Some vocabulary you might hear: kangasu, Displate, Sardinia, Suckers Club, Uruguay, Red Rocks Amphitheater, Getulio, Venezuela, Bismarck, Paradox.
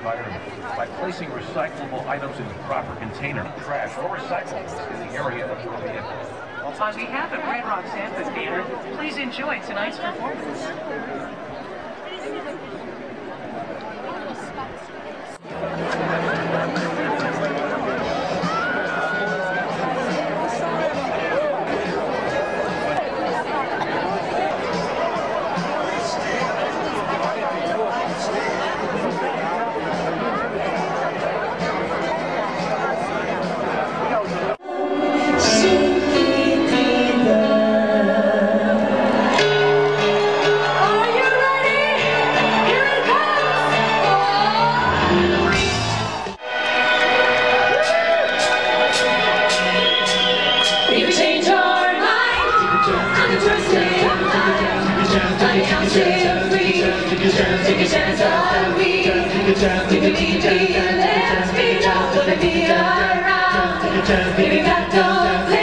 environment by placing recyclable items in the proper container, trash, or recyclables in the area of your vehicle. On behalf of Red Rocks Amphitheater, please enjoy tonight's performance. Take a chance, baby, back down.